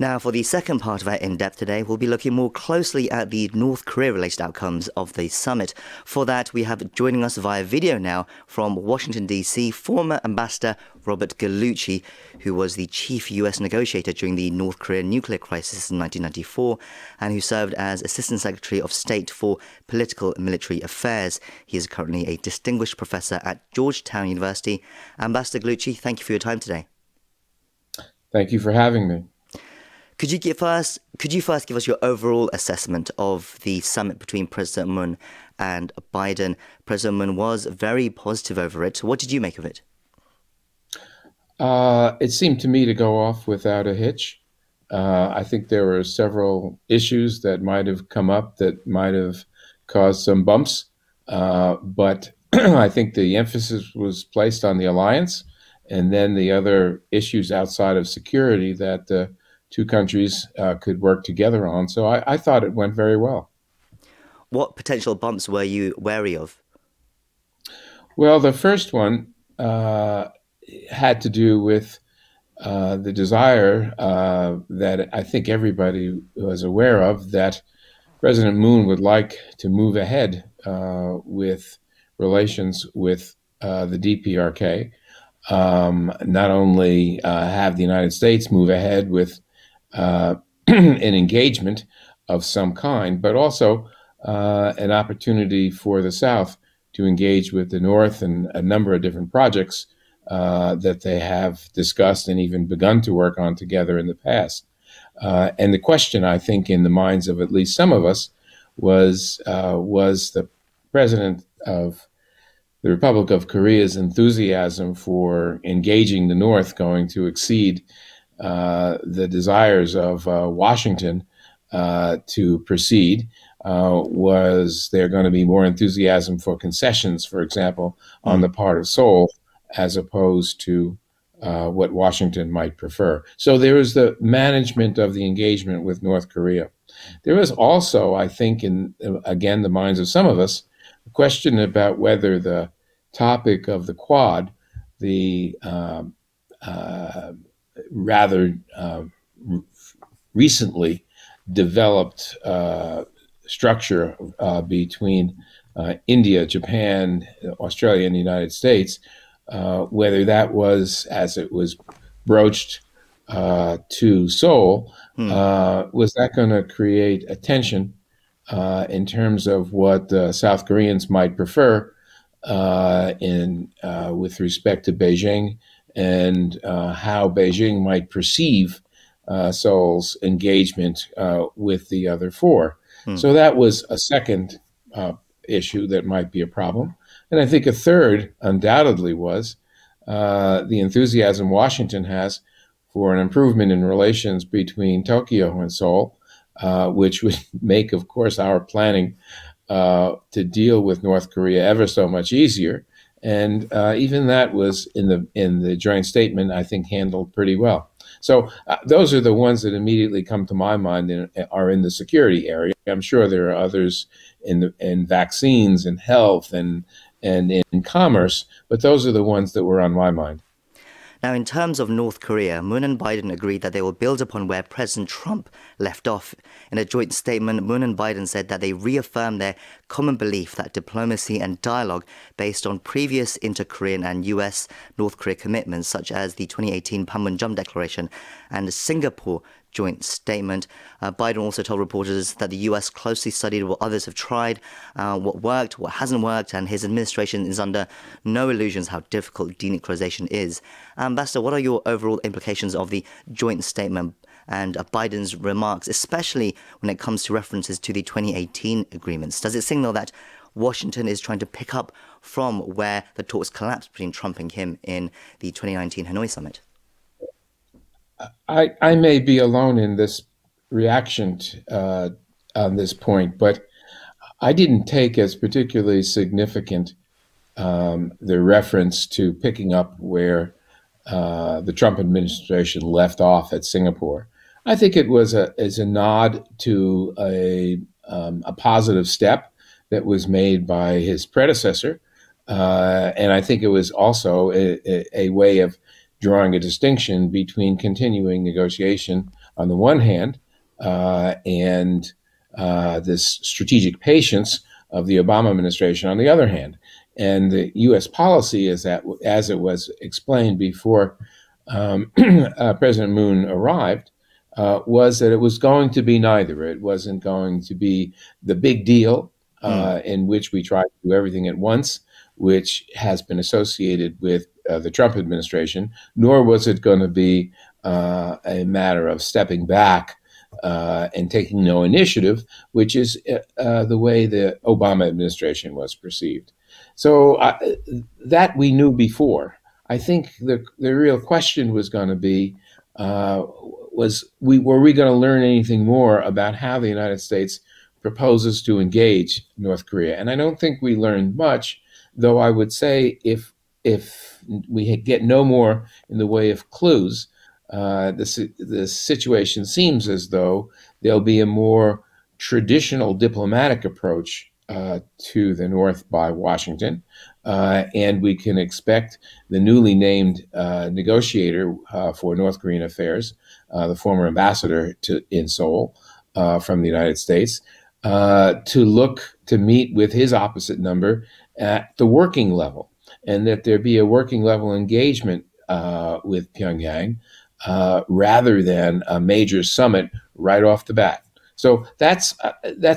Now, for the second part of our in-depth today, we'll be looking more closely at the North Korea-related outcomes of the summit. For that, we have joining us via video now from Washington, D.C., former Ambassador Robert Gallucci, who was the chief U.S. negotiator during the North Korea nuclear crisis in 1994, and who served as Assistant Secretary of State for Political and Military Affairs. He is currently a distinguished professor at Georgetown University. Ambassador Gallucci, thank you for your time today. Thank you for having me. Could you first give us your overall assessment of the summit between President Moon and Biden? President Moon was very positive over it. What did you make of it? It seemed to me to go off without a hitch. I think there were several issues that might have come up that might have caused some bumps, but I think the emphasis was placed on the alliance and then the other issues outside of security that the two countries could work together on. So I thought it went very well. What potential bumps were you wary of? Well, the first one had to do with the desire that I think everybody was aware of, that President Moon would like to move ahead with relations with the DPRK, not only have the United States move ahead with an engagement of some kind, but also an opportunity for the South to engage with the North and a number of different projects that they have discussed and even begun to work on together in the past. And the question, I think, in the minds of at least some of us was the president of the Republic of Korea's enthusiasm for engaging the North going to exceed the desires of Washington to proceed? Was there going to be more enthusiasm for concessions, for example, on the part of Seoul, as opposed to what Washington might prefer? So there was the management of the engagement with North Korea. There was also, I think, in again the minds of some of us, a question about whether the topic of the Quad, the rather recently developed structure between India, Japan, Australia, and the United States, whether that was, as it was broached to Seoul, was that going to create a tension in terms of what South Koreans might prefer with respect to Beijing, and how Beijing might perceive Seoul's engagement with the other four. So that was a second issue that might be a problem. And I think a third undoubtedly was the enthusiasm Washington has for an improvement in relations between Tokyo and Seoul, which would make, of course, our planning to deal with North Korea ever so much easier. And even that was in the joint statement, I think, handled pretty well. So those are the ones that immediately come to my mind and are in the security area. I'm sure there are others in vaccines and health and in commerce, but those are the ones that were on my mind. Now, in terms of North Korea, Moon and Biden agreed that they will build upon where President Trump left off. In a joint statement, Moon and Biden said that they reaffirmed their common belief that diplomacy and dialogue based on previous inter-Korean and U.S.-North Korea commitments, such as the 2018 Panmunjom Declaration and the Singapore joint statement. Biden also told reporters that the U.S. closely studied what others have tried, what worked, what hasn't worked, and his administration is under no illusions how difficult denuclearization is. Ambassador, what are your overall implications of the joint statement and Biden's remarks, especially when it comes to references to the 2018 agreements? Does it signal that Washington is trying to pick up from where the talks collapsed between Trump and Kim in the 2019 Hanoi summit? I may be alone in this reaction on this point, but I didn't take as particularly significant the reference to picking up where the Trump administration left off at Singapore. I think it was a nod to a positive step that was made by his predecessor, and I think it was also a way of drawing a distinction between continuing negotiation on the one hand and this strategic patience of the Obama administration on the other hand. And the U.S. policy is that, as it was explained before President Moon arrived, was that it was going to be neither. It wasn't going to be the big deal in which we try to do everything at once, which has been associated with the Trump administration, nor was it going to be a matter of stepping back and taking no initiative, which is the way the Obama administration was perceived. So that we knew before. I think the real question was going to be, were we going to learn anything more about how the United States proposes to engage North Korea? And I don't think we learned much, though I would say if we get no more in the way of clues, the situation seems as though there'll be a more traditional diplomatic approach to the North by Washington, and we can expect the newly named negotiator for North Korean affairs, the former ambassador in Seoul from the United States, to look to meet with his opposite number at the working level, and that there be a working level engagement with Pyongyang rather than a major summit right off the bat. So that's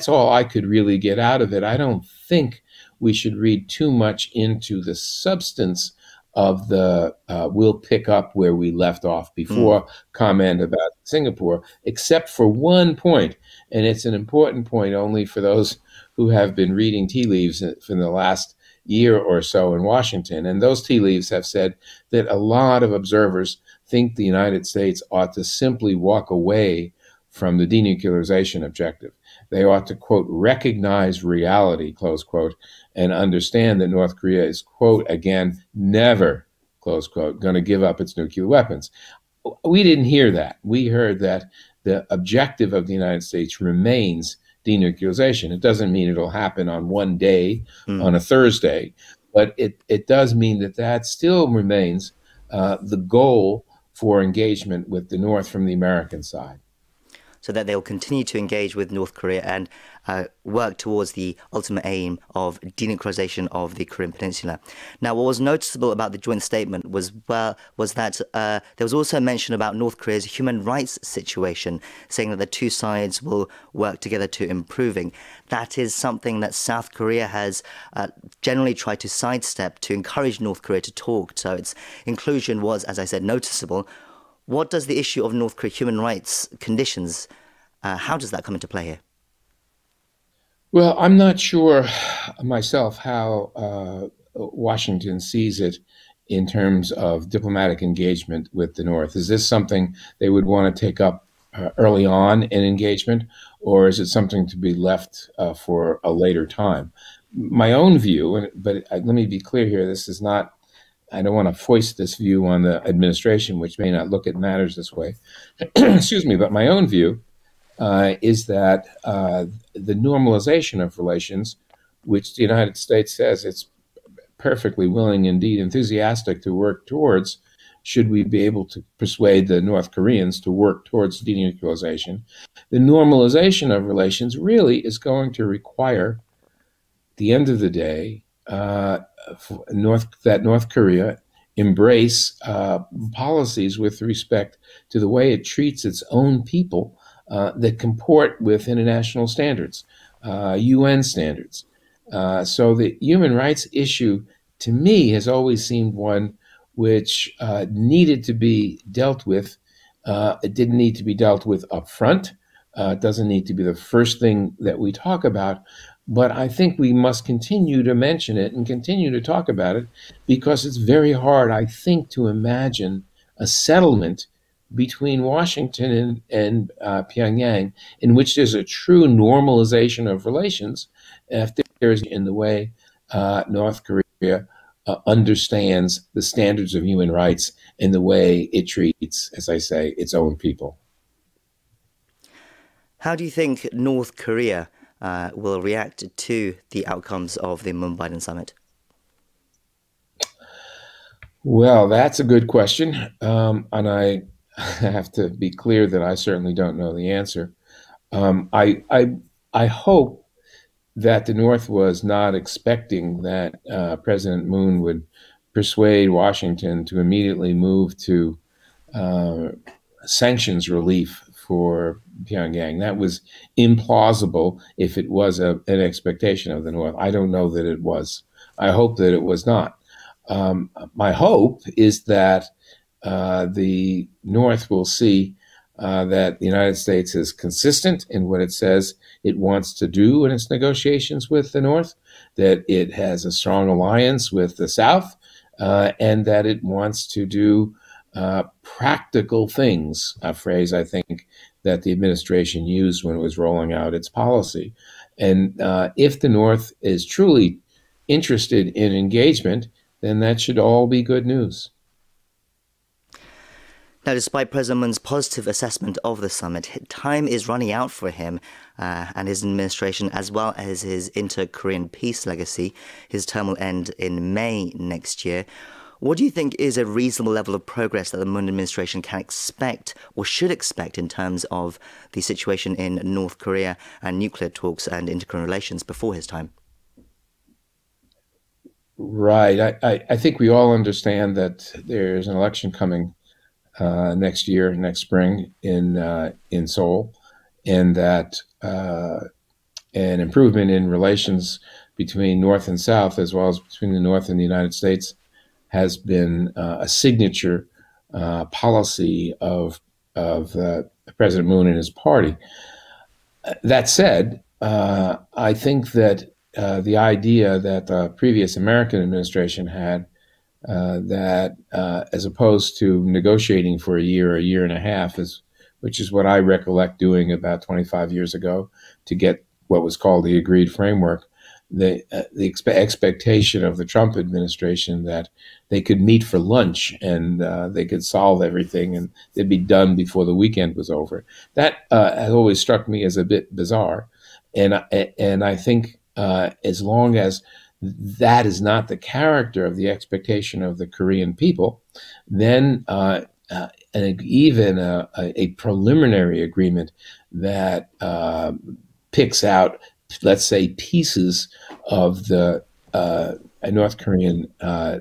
all I could really get out of it. I don't think we should read too much into the substance of the we'll pick up where we left off before comment about Singapore, except for one point, and it's an important point only for those who have been reading tea leaves from the last year or so in Washington. And those tea leaves have said that a lot of observers think the United States ought to simply walk away from the denuclearization objective. They ought to, quote, recognize reality, close quote, and understand that North Korea is, quote, again, never, close quote, going to give up its nuclear weapons. We didn't hear that. We heard that the objective of the United States remains denuclearization. It doesn't mean it'll happen on one day, on a Thursday, but it does mean that still remains the goal for engagement with the North from the American side. So that they'll continue to engage with North Korea and work towards the ultimate aim of denuclearization of the Korean Peninsula. Now, what was noticeable about the joint statement was that there was also mention about North Korea's human rights situation, saying that the two sides will work together to improving. That is something that South Korea has generally tried to sidestep to encourage North Korea to talk. So its inclusion was, as I said, noticeable. What does the issue of North Korea human rights conditions, how does that come into play here? Well, I'm not sure myself how Washington sees it in terms of diplomatic engagement with the North. Is this something they would want to take up early on in engagement, or is it something to be left for a later time? My own view, but let me be clear here, this is not, I don't want to foist this view on the administration, which may not look at matters this way. Excuse me, but my own view is that the normalization of relations, which the United States says it's perfectly willing, indeed enthusiastic to work towards, should we be able to persuade the North Koreans to work towards denuclearization, the normalization of relations really is going to require, at the end of the day, North Korea embrace policies with respect to the way it treats its own people that comport with international standards, UN standards. So the human rights issue, to me, has always seemed one which needed to be dealt with. It didn't need to be dealt with up front. It doesn't need to be the first thing that we talk about. But I think we must continue to mention it and continue to talk about it, because it's very hard, I think, to imagine a settlement between Washington and Pyongyang in which there's a true normalization of relations if there is in the way North Korea understands the standards of human rights and the way it treats, as I say, its own people. How do you think North Korea will react to the outcomes of the Moon Biden summit? Well, that's a good question. And I have to be clear that I certainly don't know the answer. I hope that the North was not expecting that President Moon would persuade Washington to immediately move to sanctions relief for Pyongyang. That was implausible if it was an expectation of the North. I don't know that it was. I hope that it was not. My hope is that the North will see that the United States is consistent in what it says it wants to do in its negotiations with the North, that it has a strong alliance with the South, and that it wants to do practical things, a phrase I think that the administration used when it was rolling out its policy. And if the North is truly interested in engagement, then that should all be good news. Now, despite President Moon's positive assessment of the summit, time is running out for him and his administration, as well as his inter-Korean peace legacy. His term will end in May next year. What do you think is a reasonable level of progress that the Moon administration can expect or should expect in terms of the situation in North Korea and nuclear talks and inter-Korean relations before his time? Right. I think we all understand that there's an election coming next year, next spring in Seoul, and that an improvement in relations between North and South, as well as between the North and the United States, has been a signature policy of President Moon and his party. That said, I think that the idea that the previous American administration had that as opposed to negotiating for a year and a half, which is what I recollect doing about 25 years ago to get what was called the agreed framework, the expectation of the Trump administration that they could meet for lunch and they could solve everything and they'd be done before the weekend was over. That has always struck me as a bit bizarre. And I think as long as that is not the character of the expectation of the Korean people, then even a preliminary agreement that picks out, let's say, pieces of the North Korean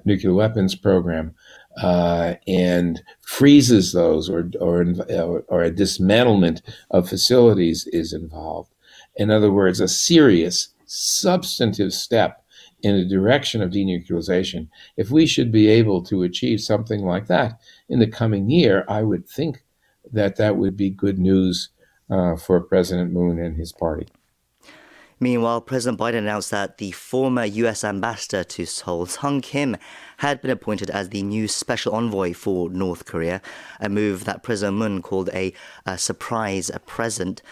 nuclear weapons program and freezes those or a dismantlement of facilities is involved. In other words, a serious, substantive step in the direction of denuclearization. If we should be able to achieve something like that in the coming year, I would think that that would be good news for President Moon and his party. Meanwhile, President Biden announced that the former U.S. ambassador to Seoul, Sung Kim, had been appointed as the new special envoy for North Korea, a move that President Moon called a surprise present.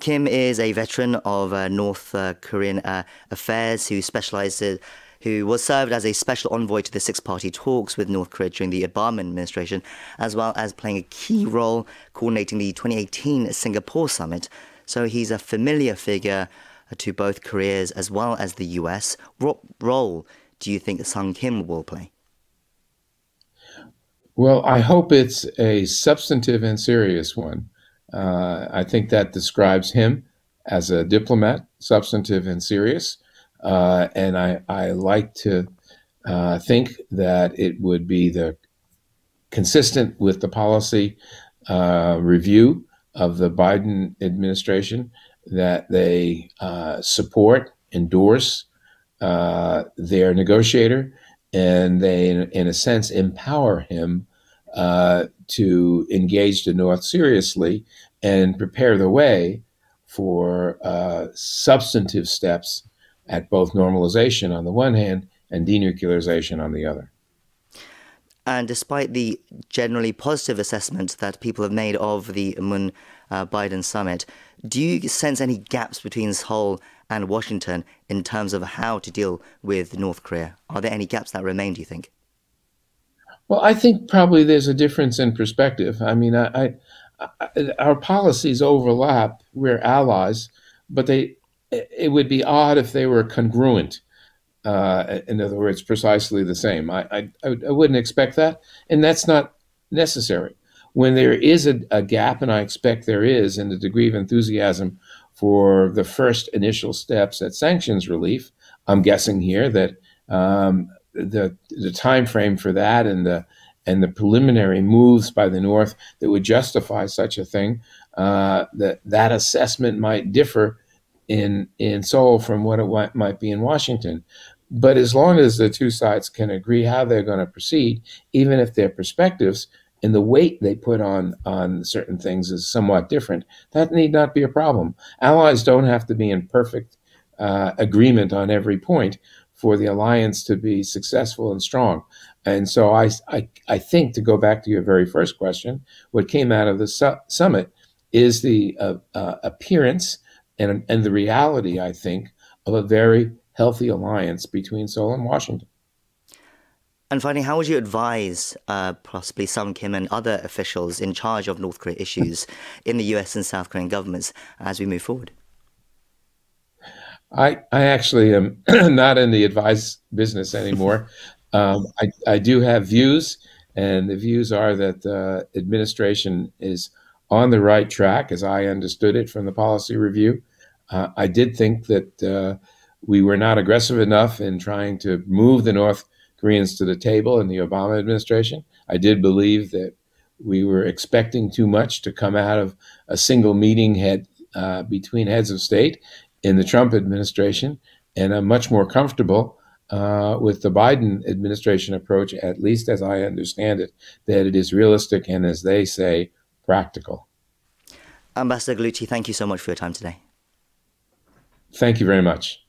Kim is a veteran of North Korean affairs who was served as a special envoy to the six-party talks with North Korea during the Obama administration, as well as playing a key role coordinating the 2018 Singapore summit. So he's a familiar figure to both Koreas as well as the US. What role do you think Sung Kim will play? Well, I hope it's a substantive and serious one. I think that describes him as a diplomat, substantive and serious. And I like to think that it would be consistent with the policy review of the Biden administration, that they support, endorse their negotiator, and they, in a sense, empower him to engage the North seriously and prepare the way for substantive steps at both normalization on the one hand and denuclearization on the other. And despite the generally positive assessment that people have made of the Moon Biden summit, do you sense any gaps between Seoul and Washington in terms of how to deal with North Korea? Are there any gaps that remain, do you think? Well, I think probably there's a difference in perspective. I mean, our policies overlap. We're allies, but it would be odd if they were congruent. In other words, precisely the same. I wouldn't expect that, and that's not necessary. When there is a gap, and I expect there is, in the degree of enthusiasm for the first initial steps at sanctions relief, I'm guessing here that the time frame for that and the preliminary moves by the North that would justify such a thing, that assessment might differ in Seoul from what it might be in Washington. But as long as the two sides can agree how they're going to proceed, even if their perspectives and the weight they put on certain things is somewhat different, that need not be a problem. Allies don't have to be in perfect agreement on every point for the alliance to be successful and strong. And so I think, to go back to your very first question, what came out of the summit is the appearance and the reality, I think, of a very healthy alliance between Seoul and Washington. And finally, how would you advise possibly Sung Kim and other officials in charge of North Korea issues in the US and South Korean governments as we move forward? I actually am not in the advice business anymore. I do have views, and the views are that the administration is on the right track, as I understood it from the policy review. I did think that we were not aggressive enough in trying to move the North Koreans to the table in the Obama administration. I did believe that we were expecting too much to come out of a single meeting between heads of state in the Trump administration, and I'm much more comfortable with the Biden administration approach, at least as I understand it, that it is realistic and, as they say, practical. Ambassador Gallucci, thank you so much for your time today. Thank you very much.